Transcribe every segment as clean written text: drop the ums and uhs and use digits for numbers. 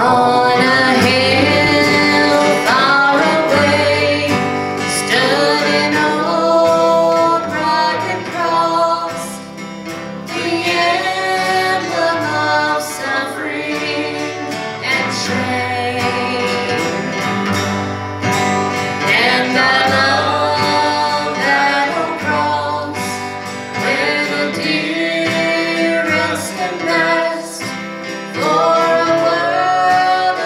On a hill far away stood an old rugged cross, the emblem of suffering and shame. And I love that old cross, where the dear rest and rest. For a world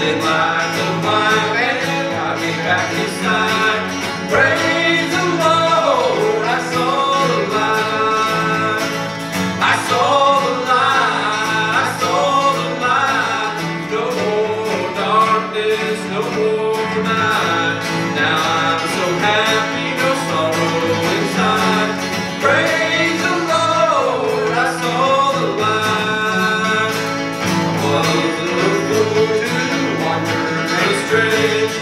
They might go blind and then I'll be back this time. Praise the Lord, I saw the light. I saw the light, I saw the light. No more darkness, no more night. Now I'm so happy, no sorrow inside. Praise the Lord, I saw the light. I wasn't looking forward to wandering astray.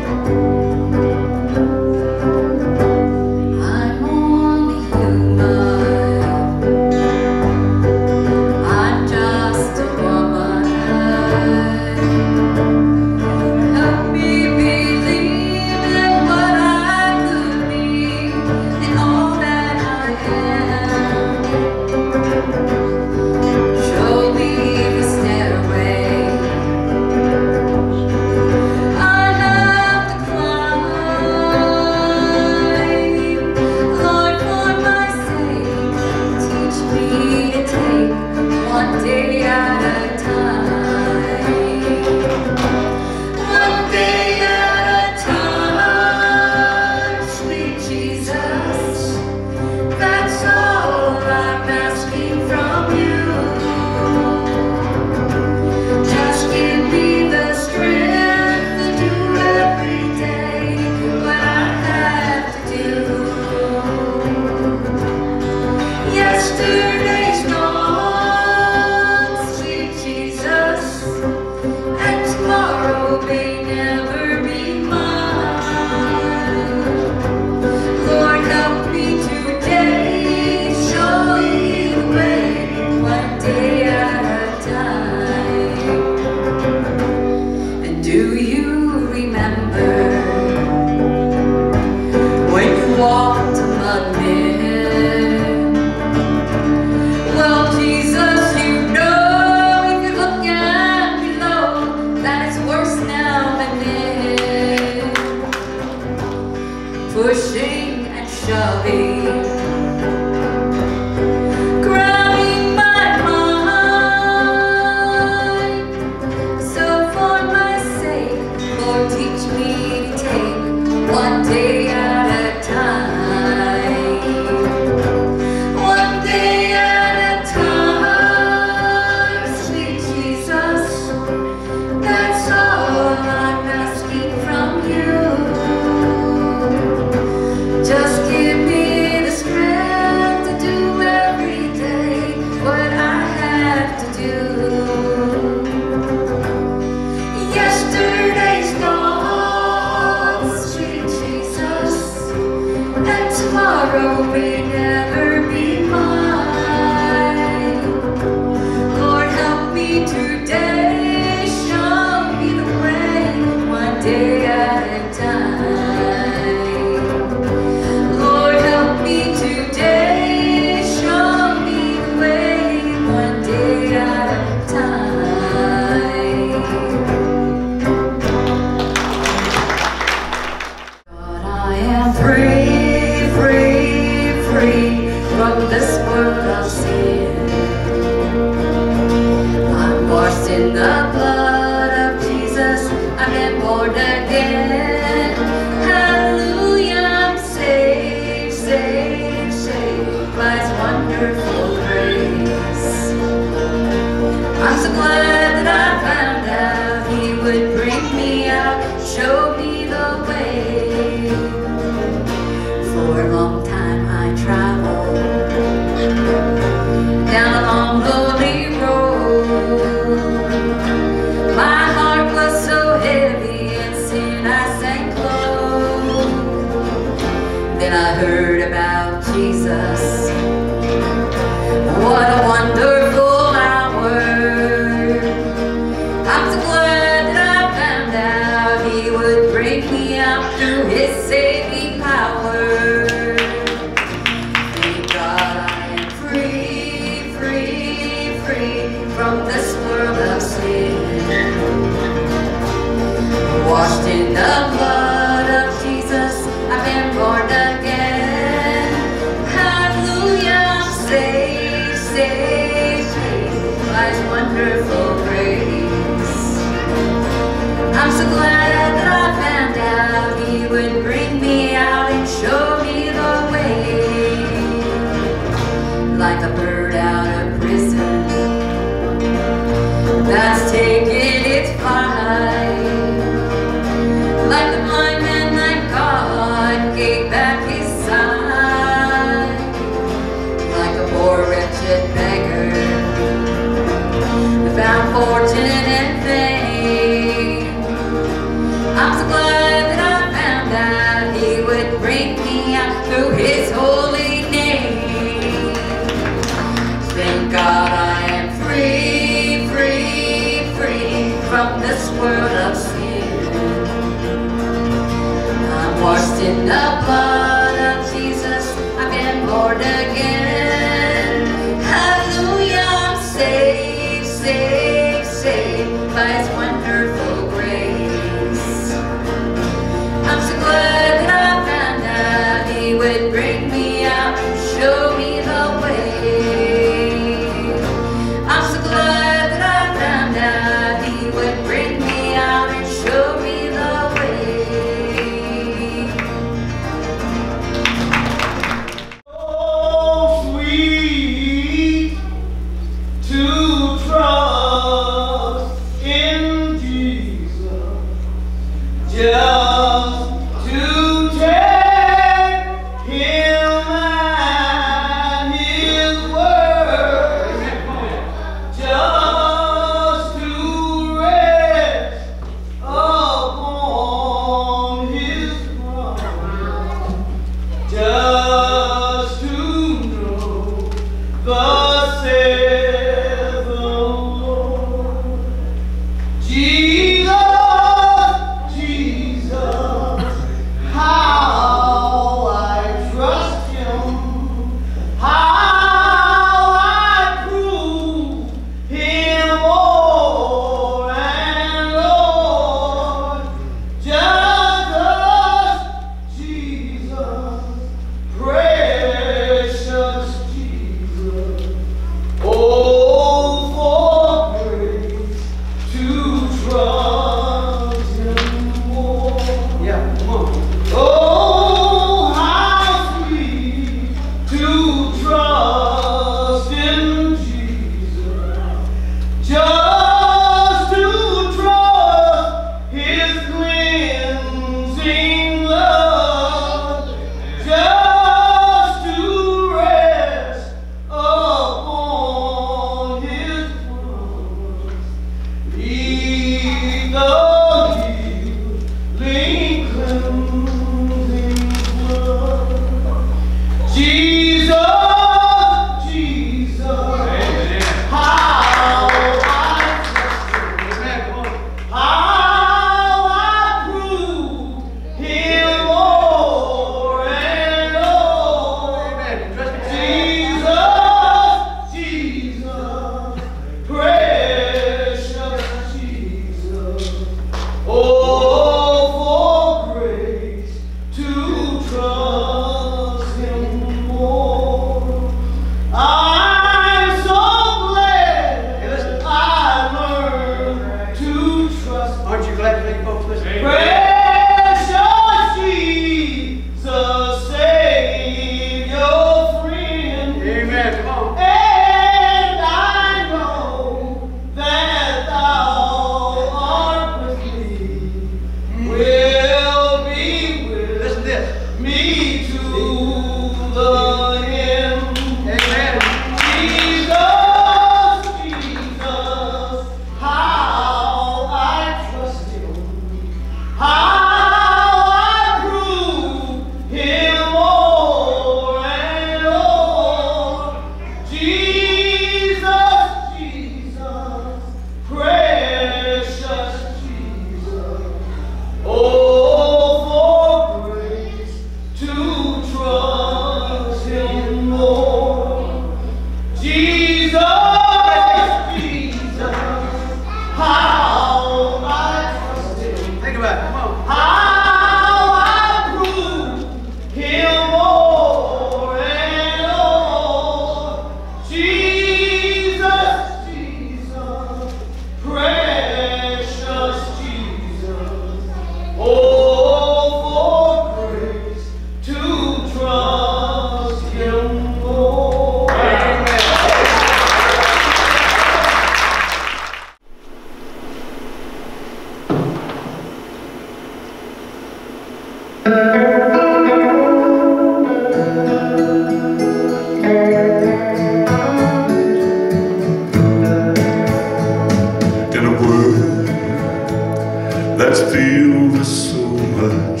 That's filled with so much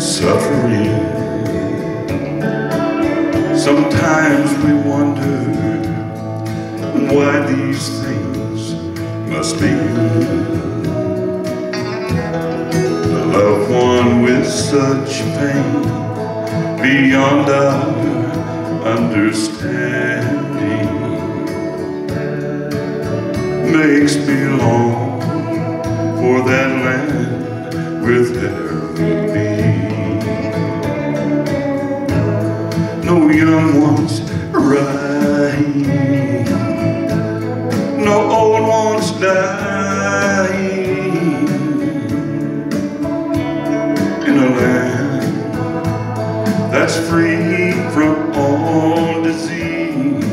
suffering. Sometimes we wonder why these things must be. A loved one with such pain beyond our understanding makes me long for that land where there will be no young ones crying, no old ones dying, in a land that's free from all disease,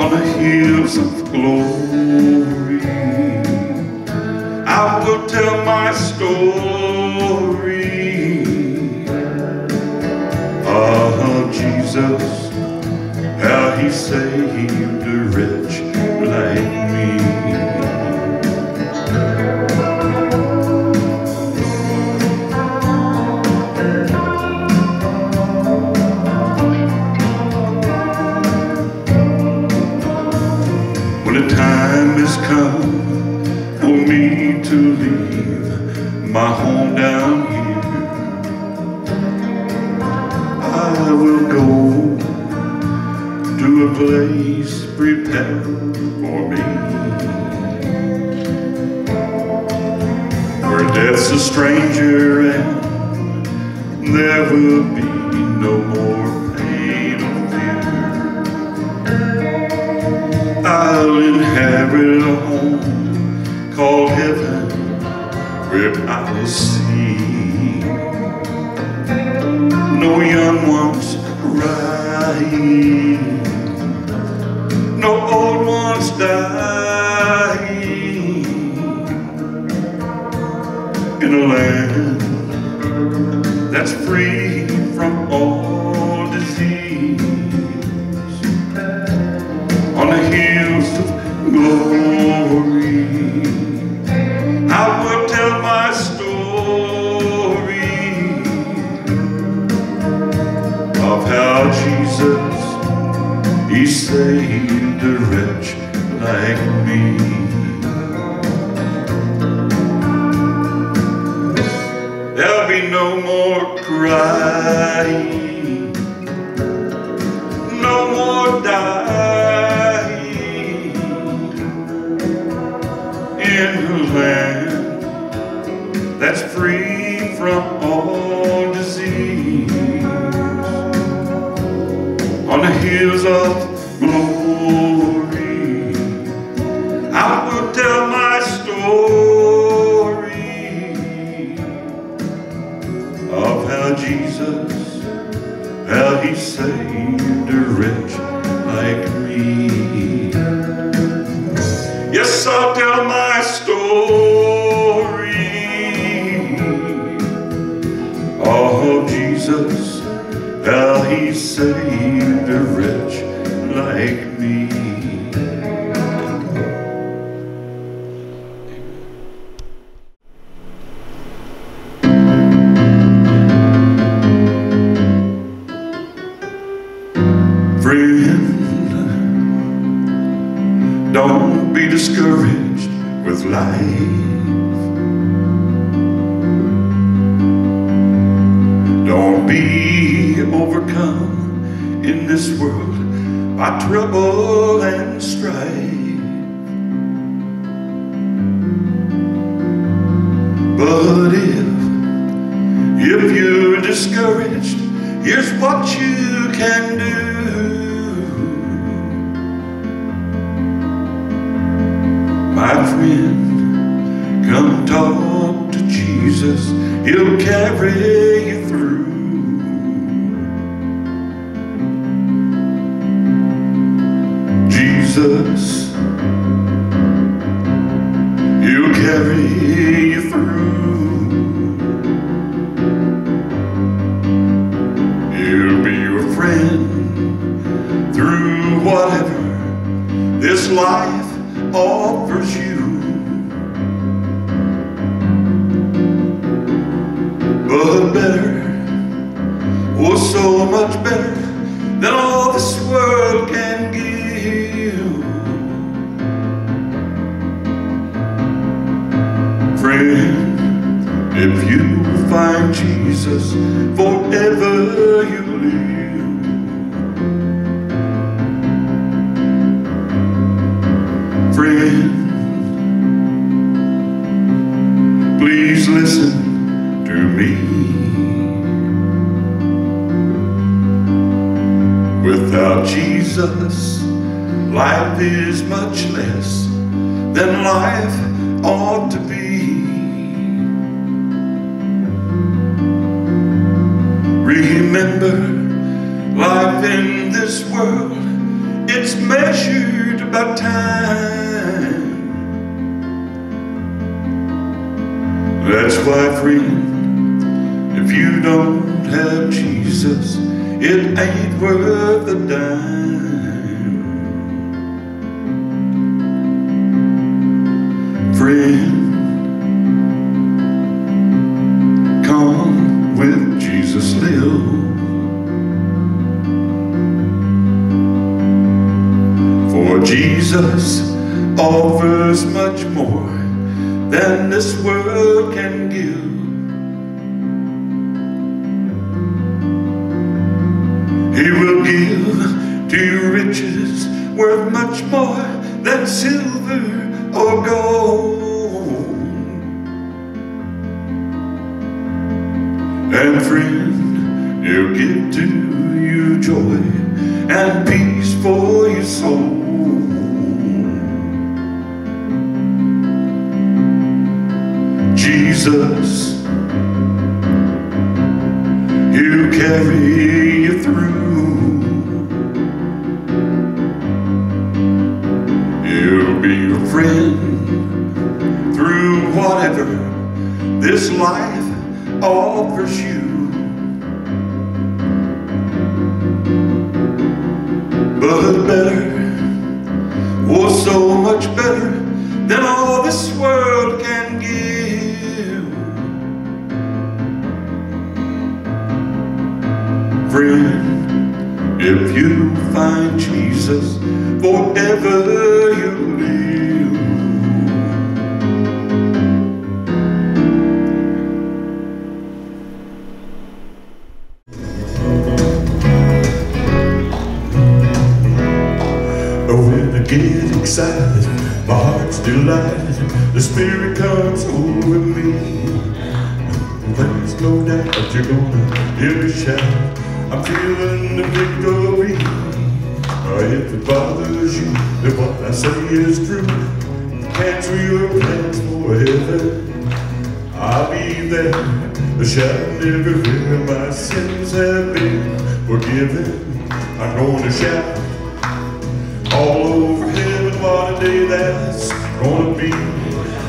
on the hills of glory. I will tell my story of Jesus, how he saved a wretch like me. When the time has come for me to leave my home down here, I will go to a place prepared for me, where death's a stranger and there will be no more pain or fear. I'll inherit a home called heaven, where I will see no young ones crying, no old ones dying, in a land that's free from all disease, on the hills of glory. I will tell my story of how Jesus, he saved a wretch like me. There'll be no more crying, no more dying, in the land that's free from all disease, on the hills of glory. I will tell my story of how Jesus, how he saved a wretch like me. Yes, I'll tell my story of Jesus, how he saved a wretch like me. Friend, don't be discouraged with life. Be overcome in this world by trouble and strife, but if you're discouraged, here's what you can do. My friend, come talk to Jesus, he'll carry you through. Jesus, he'll carry you through. better, oh so much better than all this world can give. Friend, if you find Jesus forever you live. Friend, please listen to me. Without Jesus, life is much less than life ought to be. Remember, life in this world, it's measured by time. That's why, friend, if you don't have Jesus, it ain't worth a dime. Friend, come with Jesus live. For Jesus offers much more than this world can give. He will give to you riches worth much more than silver or gold. And friend, he'll give to you joy and peace for your soul. Jesus, he'll carry you through. He'll be your friend through whatever this life offers you. But better, oh so much better than all this world can give. Friend, if you find Jesus forever you live. Get excited, my heart's delighted, the Spirit comes over me. There's no doubt that you're gonna hear me shout, I'm feeling the victory. If it bothers you, then what I say is true, cancel your plans for heaven. I'll be there, the shouting everywhere, my sins have been forgiven. I'm gonna shout all over heaven, what a day that's gonna be.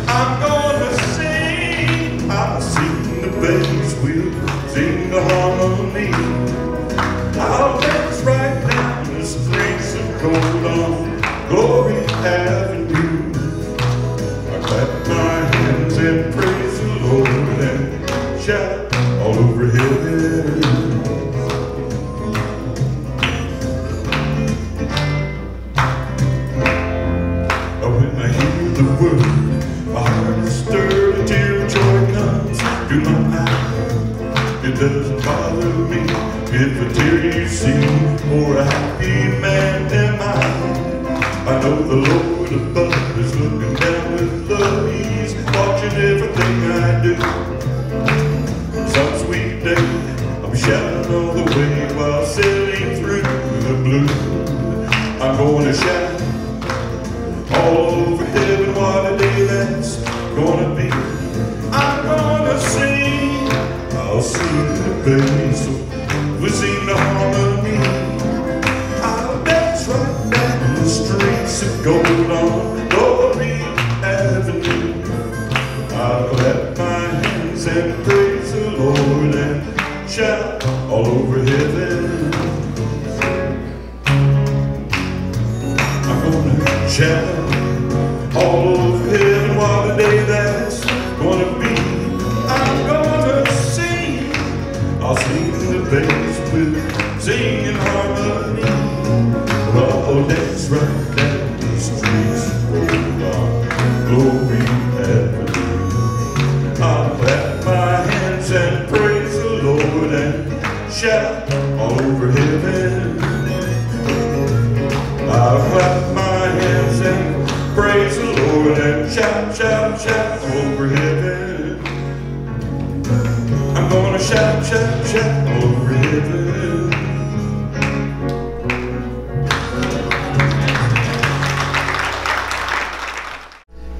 I'm gonna sing, I'll sing the praise, we'll sing the harmony. I'll dance right down the streets of Golden, Glory Avenue. I clap my hands and praise the Lord and shout all over heaven. Doesn't bother me if I tell you seem more a happy man than I. I know the Lord above is looking down with love. He's watching everything I do. Some sweet day I'm shouting all the way while sailing through the blue. I'm gonna shout all over heaven, what a day that's gonna be. I'm gonna sing, I'll sing the praise, we'll sing the harmony. I'll dance right down the streets of Golden on Glory Avenue. I'll clap my hands and praise the Lord and shout all over heaven. I'm gonna shout all over heaven, what a day that's gonna be. I'm gonna sing, shout over heaven.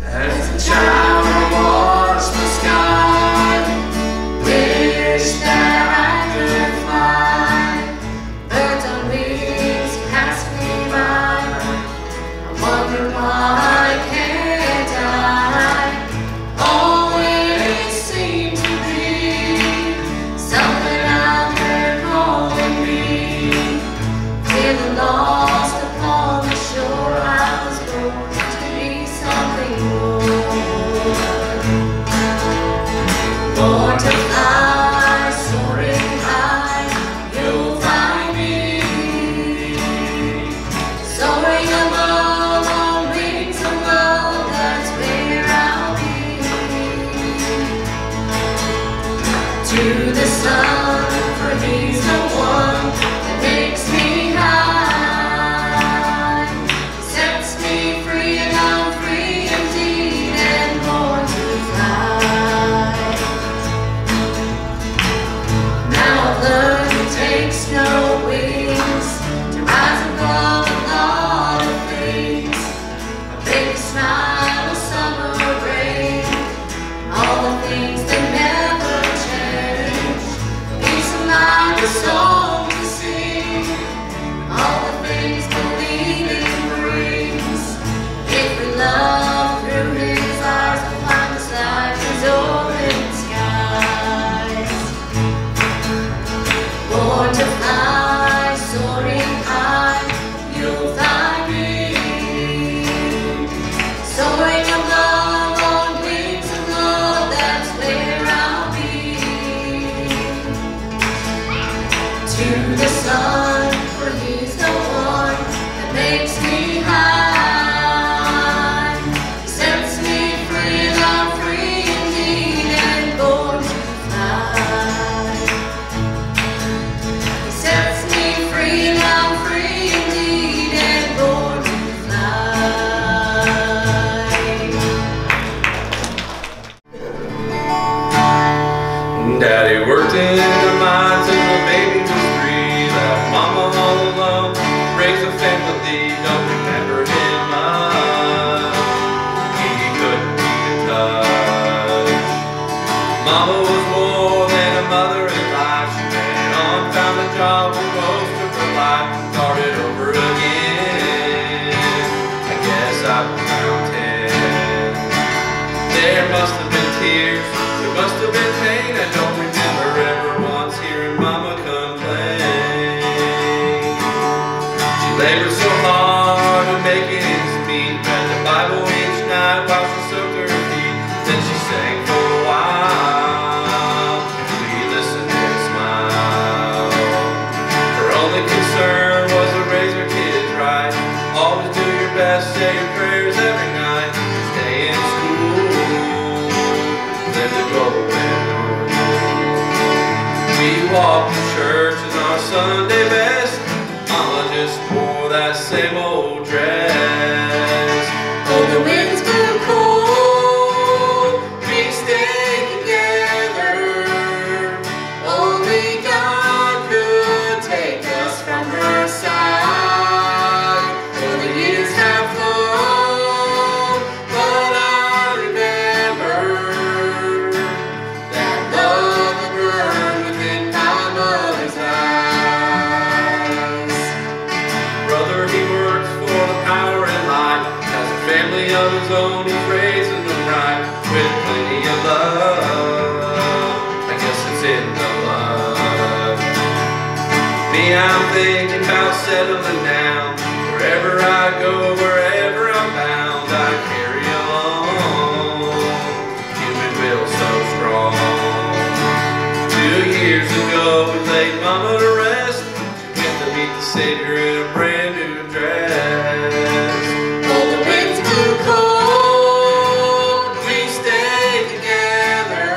As a child I watched the sky, wish that I could fly, but the wings pass me by. I wonder why. To the sun, for he's the one that makes me high, sets me free, and I'm free indeed, and born to fly. Now I've learned it takes no wings to rise above a lot of things. A big smile, a summer rain, all the things that song to sing, all the things believing brings. If we love through his eyes, we'll find this life is open skies. Born to fly, soaring high, you'll find me, soaring above on wings of love. That's where I'll be. To the sun, for he's the one that makes me high, sets me free, and I'm free indeed, and born to fly. Sets me free, and I'm free indeed, and born to fly. Daddy worked in the mines and the baby was free. Left mama all alone, raised a family, don't remember him much. He couldn't be in touch. Mama was more than a mother in life. She went on, found a job for most of her life, started over again. I guess I found him. There must have been tears, there must have been pain. I don't remember ever once hearing mama complain. She labored so hard to make ends meet, read the Bible each night while she soaked her feet. Then she sang for a while, we listened and smiled. Her only concern was to raise her kids right. Always do your best, say your prayers every night. Stay in school, then to go away. We walked to church in our Sunday best. Mama just wore that same old dress. Oh, the winds blew cold, we stayed together. Only God could take us from her side. Oh, the years have flown, but I remember that love that burned in my mother's eyes. Brother, he works for the power and light. Has a family of his own, he's raising them right, with plenty of love. I guess it's in the blood. Me, I'm thinking about settling down. Wherever I go, wherever I'm bound, I carry along human will so strong. 2 years ago, we laid mama to rest. She went to meet the Savior in a brand new dress. Oh, the winds blew cold, we stayed together.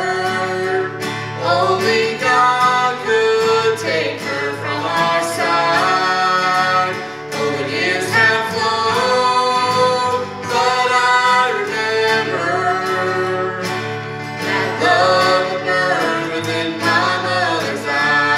Only God could take her from our side. Oh, the years have flown, but I remember that love that burned within my mother's eyes.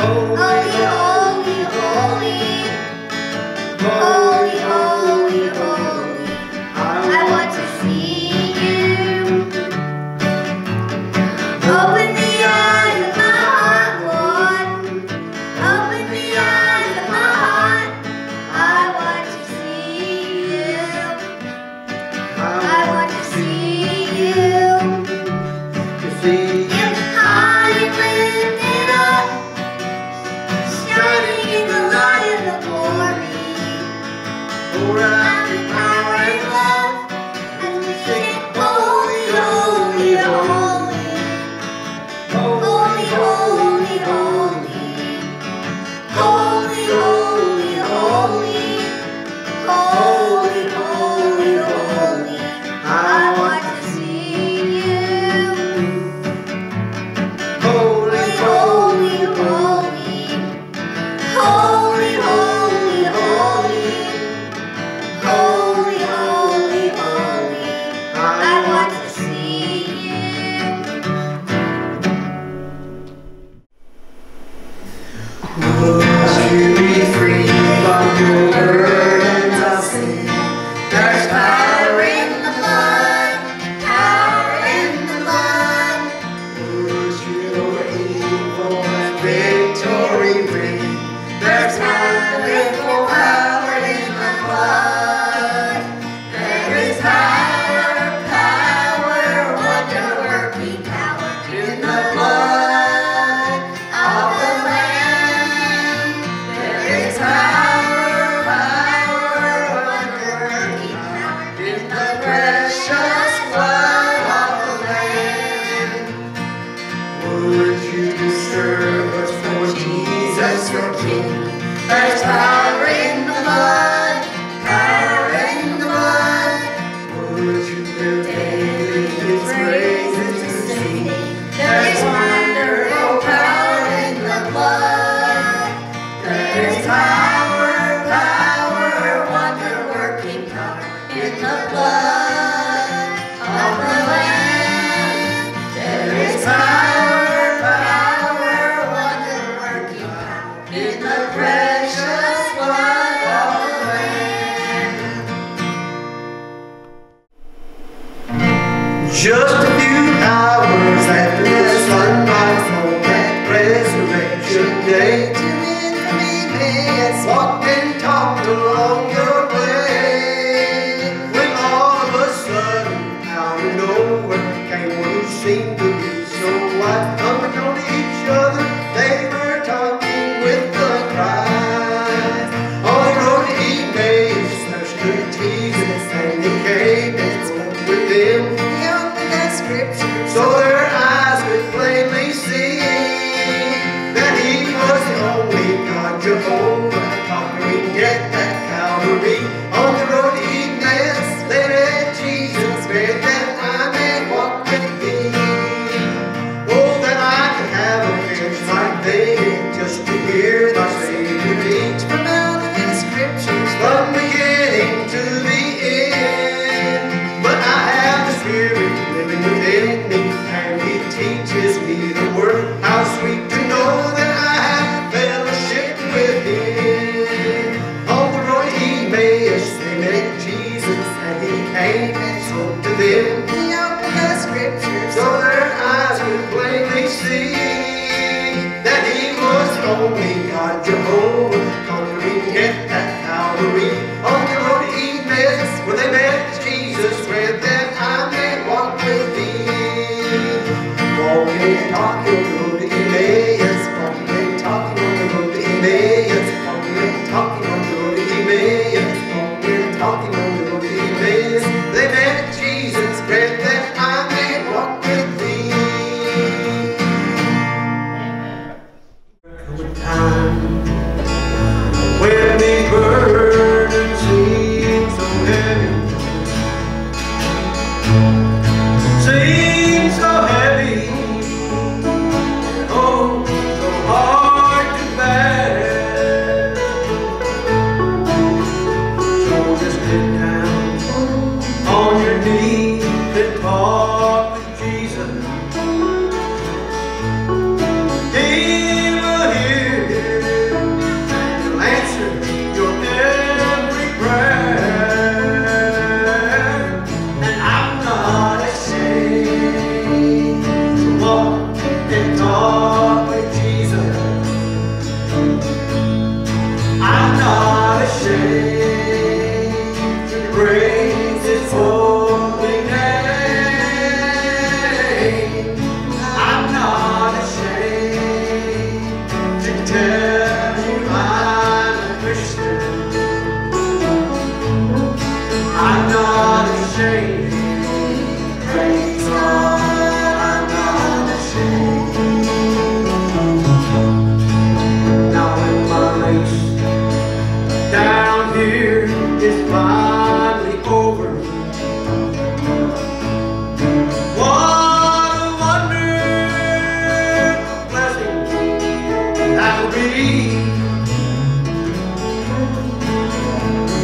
He will hear story,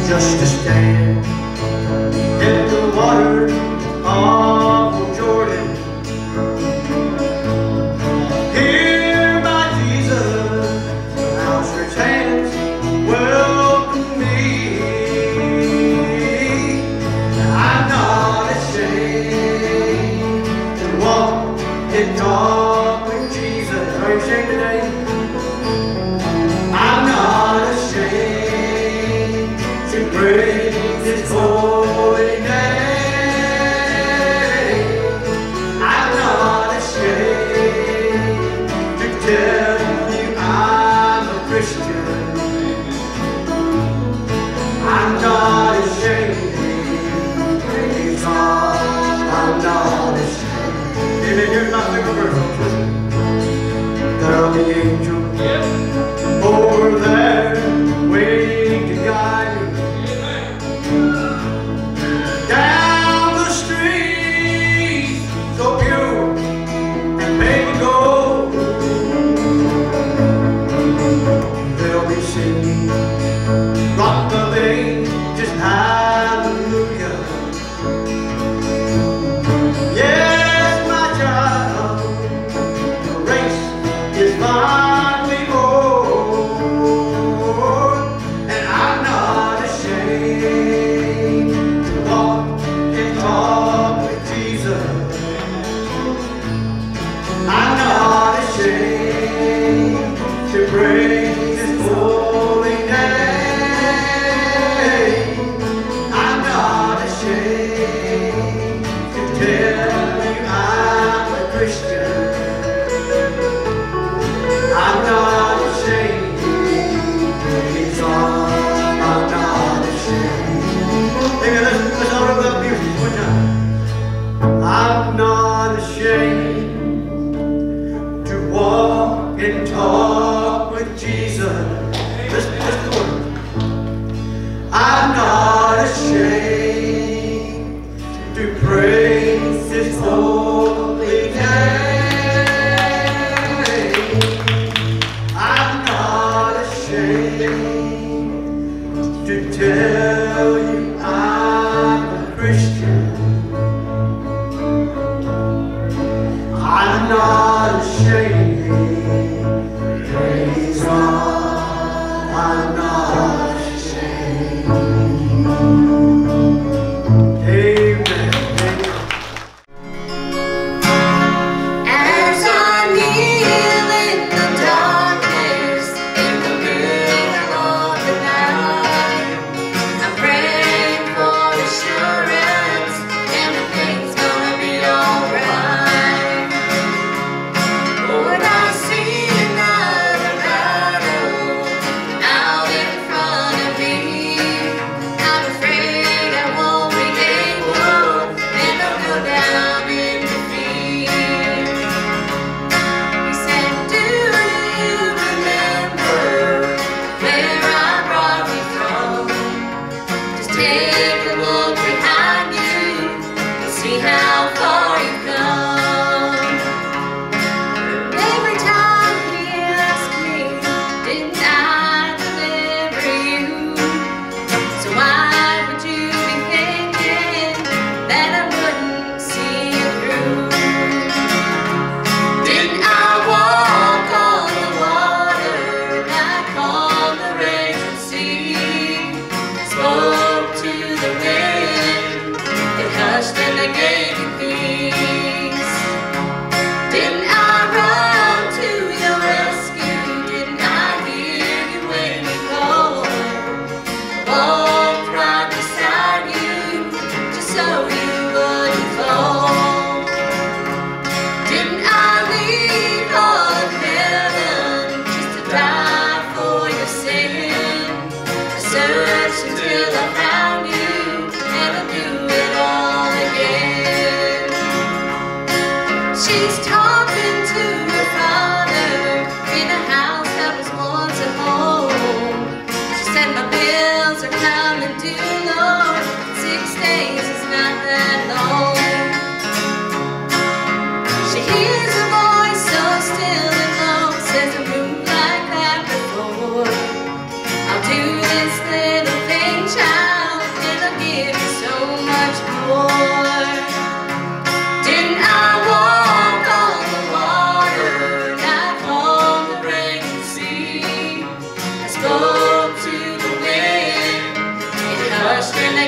just to stand in the water of Jordan, here by Jesus, outstretched hands welcome me. I'm not ashamed to walk in dark. Are you ashamed today? I'm not ashamed to praise His holy name. I'm not ashamed to tell you I'm a Christian. I'm not ashamed to praise God. I'm not ashamed. Amen. Here's my favorite verse. There'll be angels over there waiting to guide you down the street, so pure and made gold. They'll be singing, rock of ages, hallelujah. Yeah.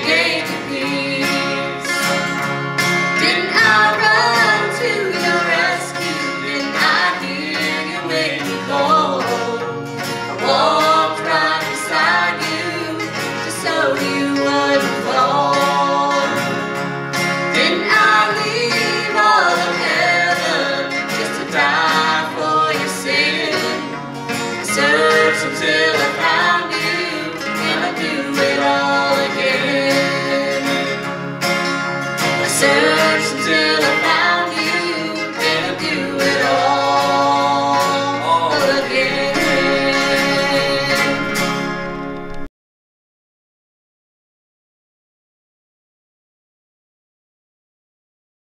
again.